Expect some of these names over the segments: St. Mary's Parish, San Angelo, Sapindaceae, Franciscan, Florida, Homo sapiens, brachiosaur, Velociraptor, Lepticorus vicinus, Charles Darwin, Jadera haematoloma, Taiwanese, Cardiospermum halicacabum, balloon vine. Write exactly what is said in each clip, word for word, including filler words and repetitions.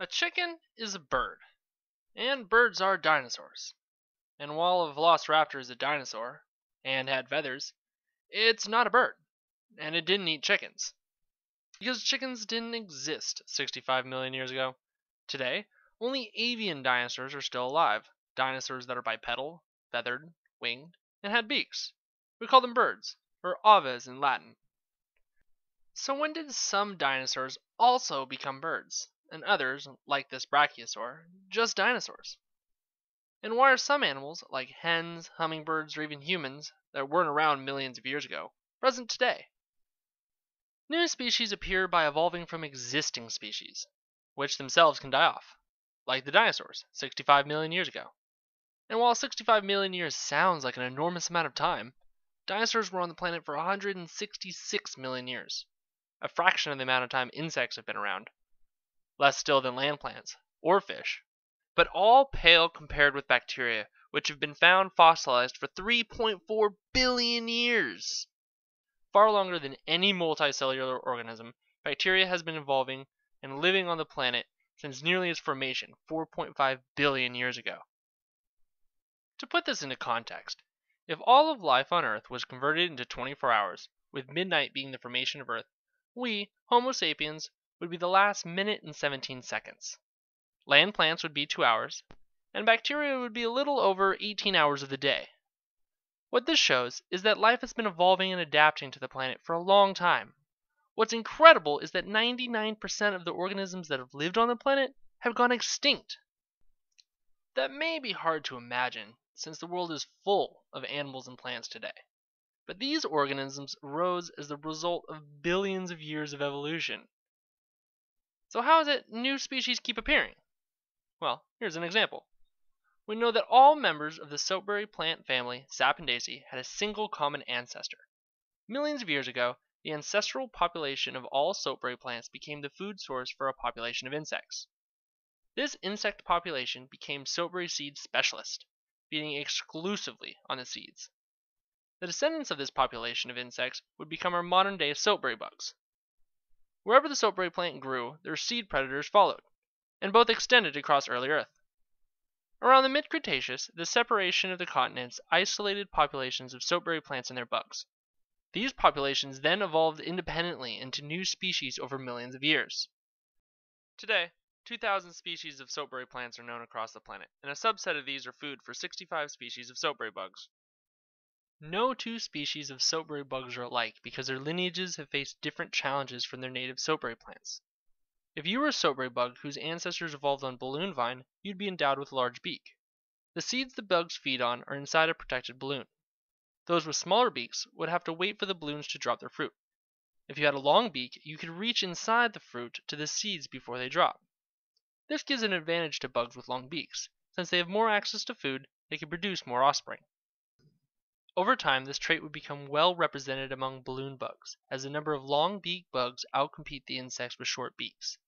A chicken is a bird, and birds are dinosaurs. And while a velociraptor is a dinosaur, and had feathers, it's not a bird, and it didn't eat chickens. Because chickens didn't exist sixty-five million years ago. Today, only avian dinosaurs are still alive, dinosaurs that are bipedal, feathered, winged, and had beaks. We call them birds, or oves in Latin. So when did some dinosaurs also become birds, and others, like this brachiosaur, just dinosaurs? And why are some animals, like hens, hummingbirds, or even humans, that weren't around millions of years ago, present today? New species appear by evolving from existing species, which themselves can die off, like the dinosaurs sixty-five million years ago. And while sixty-five million years sounds like an enormous amount of time, dinosaurs were on the planet for one hundred sixty-six million years, a fraction of the amount of time insects have been around, less still than land plants or fish, but all pale compared with bacteria, which have been found fossilized for three point four billion years. Far longer than any multicellular organism, bacteria has been evolving and living on the planet since nearly its formation four point five billion years ago. To put this into context, if all of life on Earth was converted into twenty-four hours, with midnight being the formation of Earth, we, Homo sapiens, would be the last minute and seventeen seconds. Land plants would be two hours, and bacteria would be a little over eighteen hours of the day. What this shows is that life has been evolving and adapting to the planet for a long time. What's incredible is that ninety-nine percent of the organisms that have lived on the planet have gone extinct. That may be hard to imagine, since the world is full of animals and plants today. But these organisms arose as the result of billions of years of evolution. So how is it new species keep appearing? Well, here's an example. We know that all members of the soapberry plant family, Sapindaceae, had a single common ancestor. Millions of years ago, the ancestral population of all soapberry plants became the food source for a population of insects. This insect population became soapberry seed specialists, feeding exclusively on the seeds. The descendants of this population of insects would become our modern-day soapberry bugs. Wherever the soapberry plant grew, their seed predators followed, and both extended across early Earth. Around the mid-Cretaceous, the separation of the continents isolated populations of soapberry plants and their bugs. These populations then evolved independently into new species over millions of years. Today, two thousand species of soapberry plants are known across the planet, and a subset of these are food for sixty-five species of soapberry bugs. No two species of soapberry bugs are alike because their lineages have faced different challenges from their native soapberry plants. If you were a soapberry bug whose ancestors evolved on balloon vine, you'd be endowed with a large beak. The seeds the bugs feed on are inside a protected balloon. Those with smaller beaks would have to wait for the balloons to drop their fruit. If you had a long beak, you could reach inside the fruit to the seeds before they drop. This gives an advantage to bugs with long beaks. Since they have more access to food, they can produce more offspring. Over time, this trait would become well represented among balloon bugs, as the number of long-beaked bugs outcompete the insects with short beaks.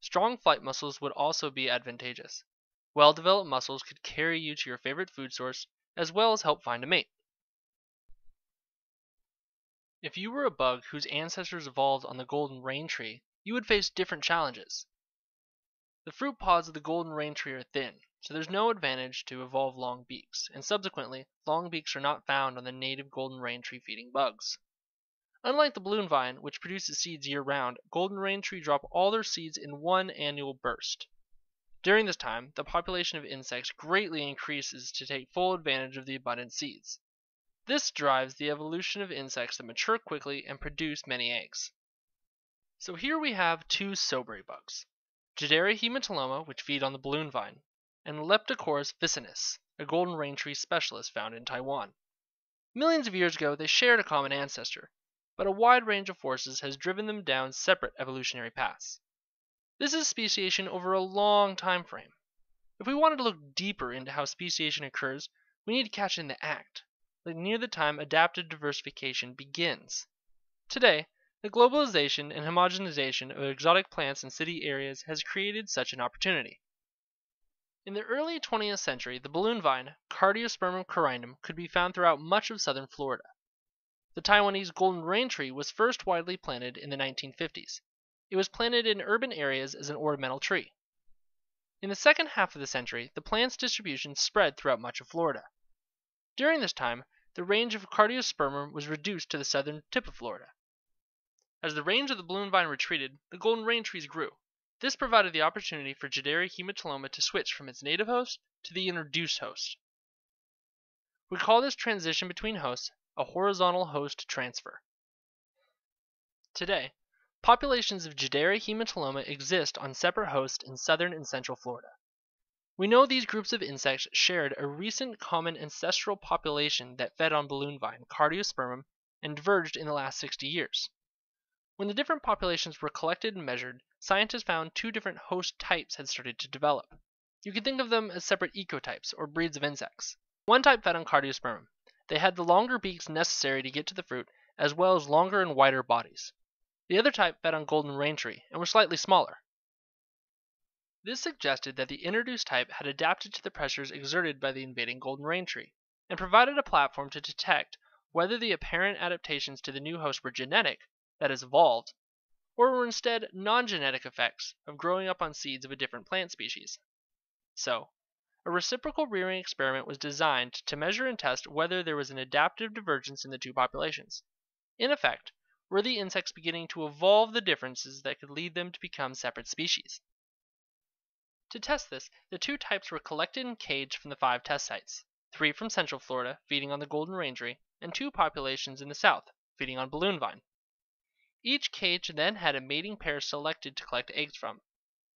Strong flight muscles would also be advantageous. Well-developed muscles could carry you to your favorite food source, as well as help find a mate. If you were a bug whose ancestors evolved on the golden rain tree, you would face different challenges. The fruit pods of the golden rain tree are thin, so there's no advantage to evolve long beaks, and subsequently, long beaks are not found on the native golden rain tree feeding bugs. Unlike the balloon vine, which produces seeds year-round, golden rain tree drop all their seeds in one annual burst. During this time, the population of insects greatly increases to take full advantage of the abundant seeds. This drives the evolution of insects that mature quickly and produce many eggs. So here we have two soapberry bugs. Jadera haematoloma, which feed on the balloon vine, and Lepticorus vicinus, a golden rain tree specialist found in Taiwan. Millions of years ago, they shared a common ancestor, but a wide range of forces has driven them down separate evolutionary paths. This is speciation over a long time frame. If we wanted to look deeper into how speciation occurs, we need to catch in the act, like near the time adaptive diversification begins. Today, the globalization and homogenization of exotic plants in city areas has created such an opportunity. In the early twentieth century, the balloon vine, Cardiospermum halicacabum, could be found throughout much of southern Florida. The Taiwanese golden rain tree was first widely planted in the nineteen fifties. It was planted in urban areas as an ornamental tree, In the second half of the century, the plant's distribution spread throughout much of Florida. During this time, the range of Cardiospermum was reduced to the southern tip of Florida. As the range of the balloon vine retreated, the golden rain trees grew. This provided the opportunity for Jadera haematoloma to switch from its native host to the introduced host. We call this transition between hosts a horizontal host transfer. Today, populations of Jadera haematoloma exist on separate hosts in southern and central Florida. We know these groups of insects shared a recent common ancestral population that fed on balloon vine, Cardiospermum, and diverged in the last sixty years. When the different populations were collected and measured, scientists found two different host types had started to develop. You can think of them as separate ecotypes, or breeds of insects. One type fed on Cardiospermum. They had the longer beaks necessary to get to the fruit, as well as longer and wider bodies. The other type fed on golden rain tree, and were slightly smaller. This suggested that the introduced type had adapted to the pressures exerted by the invading golden rain tree, and provided a platform to detect whether the apparent adaptations to the new host were genetic, that is evolved, or were instead non-genetic effects of growing up on seeds of a different plant species. So, a reciprocal rearing experiment was designed to measure and test whether there was an adaptive divergence in the two populations. In effect, were the insects beginning to evolve the differences that could lead them to become separate species? To test this, the two types were collected and caged from the five test sites, three from central Florida, feeding on the golden rain tree, and two populations in the south, feeding on balloon vine. Each cage then had a mating pair selected to collect eggs from.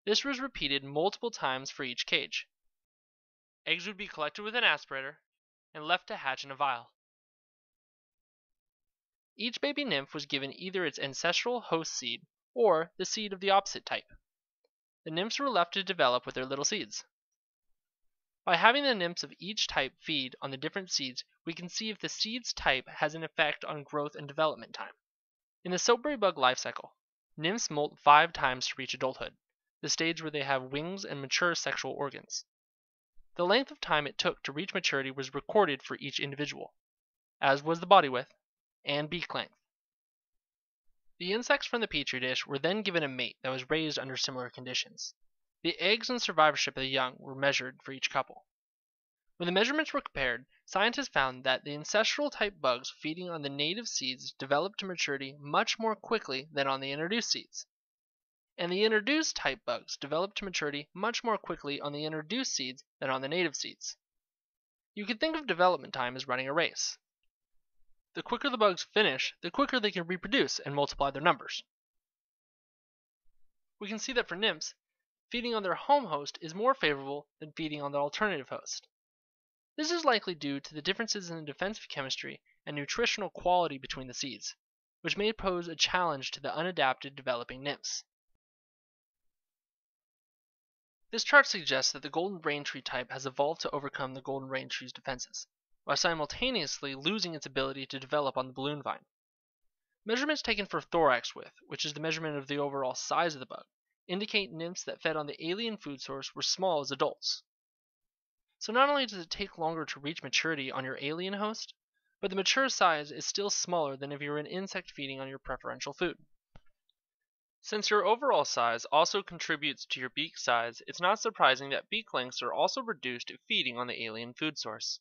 This was repeated multiple times for each cage. Eggs would be collected with an aspirator and left to hatch in a vial. Each baby nymph was given either its ancestral host seed or the seed of the opposite type. The nymphs were left to develop with their little seeds. By having the nymphs of each type feed on the different seeds, we can see if the seed's type has an effect on growth and development time. In the soapberry bug life cycle, nymphs molt five times to reach adulthood, the stage where they have wings and mature sexual organs. The length of time it took to reach maturity was recorded for each individual, as was the body width and beak length. The insects from the petri dish were then given a mate that was raised under similar conditions. The eggs and survivorship of the young were measured for each couple. When the measurements were compared, scientists found that the ancestral type bugs feeding on the native seeds developed to maturity much more quickly than on the introduced seeds. And the introduced type bugs developed to maturity much more quickly on the introduced seeds than on the native seeds. You can think of development time as running a race. The quicker the bugs finish, the quicker they can reproduce and multiply their numbers. We can see that for nymphs, feeding on their home host is more favorable than feeding on the alternative host. This is likely due to the differences in the defensive chemistry and nutritional quality between the seeds, which may pose a challenge to the unadapted developing nymphs. This chart suggests that the golden rain tree type has evolved to overcome the golden rain tree's defenses, while simultaneously losing its ability to develop on the balloon vine. Measurements taken for thorax width, which is the measurement of the overall size of the bug, indicate nymphs that fed on the alien food source were small as adults. So not only does it take longer to reach maturity on your alien host, but the mature size is still smaller than if you were an insect feeding on your preferential food. Since your overall size also contributes to your beak size, it's not surprising that beak lengths are also reduced if feeding on the alien food source.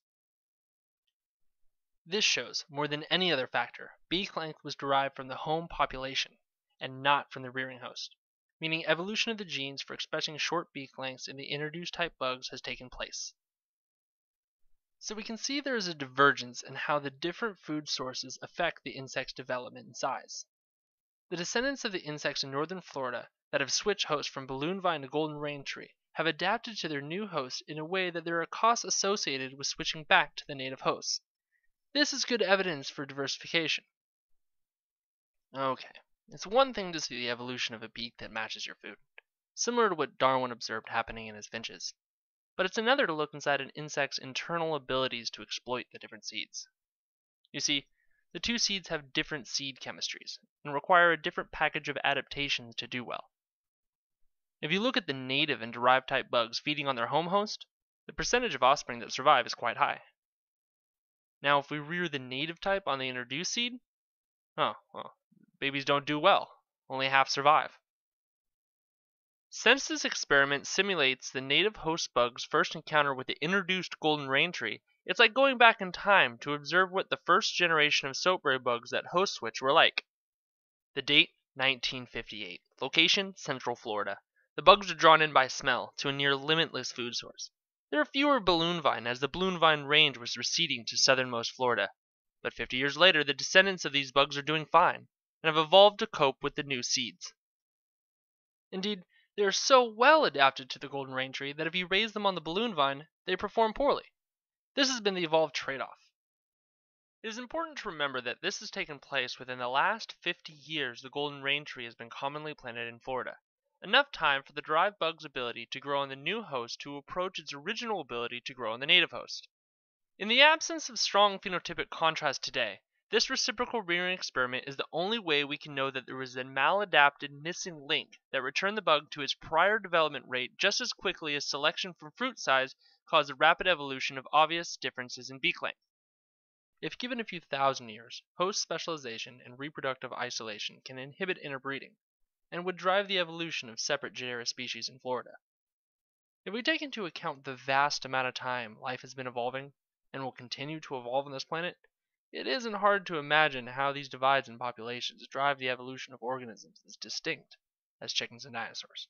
This shows, more than any other factor, beak length was derived from the home population, and not from the rearing host, meaning evolution of the genes for expressing short beak lengths in the introduced type bugs has taken place. So we can see there is a divergence in how the different food sources affect the insect's development and size. The descendants of the insects in northern Florida that have switched hosts from balloon vine to golden rain tree have adapted to their new host in a way that there are costs associated with switching back to the native hosts. This is good evidence for diversification. Okay, it's one thing to see the evolution of a beak that matches your food, similar to what Darwin observed happening in his finches. But it's another to look inside an insect's internal abilities to exploit the different seeds. You see, the two seeds have different seed chemistries, and require a different package of adaptations to do well. If you look at the native and derived type bugs feeding on their home host, the percentage of offspring that survive is quite high. Now if we rear the native type on the introduced seed, oh, well, babies don't do well, only half survive. Since this experiment simulates the native host bug's first encounter with the introduced golden rain tree, it's like going back in time to observe what the first generation of soapberry bugs that host switch were like. The date, nineteen fifty-eight. Location, Central Florida. The bugs are drawn in by smell to a near limitless food source. There are fewer balloon vine as the balloon vine range was receding to southernmost Florida. But fifty years later, the descendants of these bugs are doing fine and have evolved to cope with the new seeds. Indeed, they are so well adapted to the golden rain tree that if you raise them on the balloon vine, they perform poorly. This has been the evolved trade-off. It is important to remember that this has taken place within the last fifty years the golden rain tree has been commonly planted in Florida, enough time for the derived bug's ability to grow on the new host to approach its original ability to grow on the native host. In the absence of strong phenotypic contrast today, this reciprocal rearing experiment is the only way we can know that there was a maladapted missing link that returned the bug to its prior development rate just as quickly as selection from fruit size caused the rapid evolution of obvious differences in beak length. If given a few thousand years, host specialization and reproductive isolation can inhibit interbreeding, and would drive the evolution of separate genera species in Florida. If we take into account the vast amount of time life has been evolving, and will continue to evolve on this planet, it isn't hard to imagine how these divides in populations drive the evolution of organisms as distinct as chickens and dinosaurs.